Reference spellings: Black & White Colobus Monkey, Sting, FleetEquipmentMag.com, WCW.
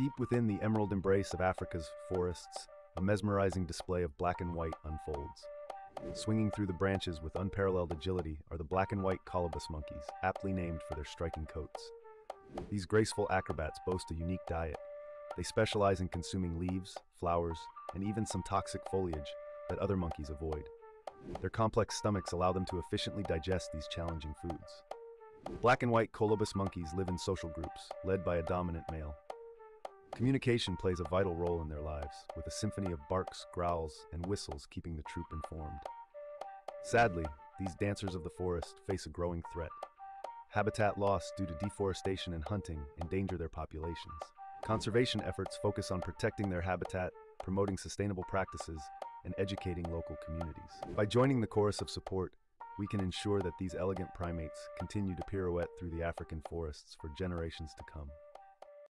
Deep within the emerald embrace of Africa's forests, a mesmerizing display of black and white unfolds. Swinging through the branches with unparalleled agility are the black and white colobus monkeys, aptly named for their striking coats. These graceful acrobats boast a unique diet. They specialize in consuming leaves, flowers, and even some toxic foliage that other monkeys avoid. Their complex stomachs allow them to efficiently digest these challenging foods. Black and white colobus monkeys live in social groups, led by a dominant male. Communication plays a vital role in their lives, with a symphony of barks, growls, and whistles keeping the troop informed. Sadly, these dancers of the forest face a growing threat. Habitat loss due to deforestation and hunting endanger their populations. Conservation efforts focus on protecting their habitat, promoting sustainable practices, and educating local communities. By joining the chorus of support, we can ensure that these elegant primates continue to pirouette through the African forests for generations to come.